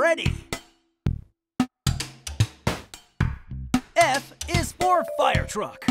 Freddy. F is for fire truck.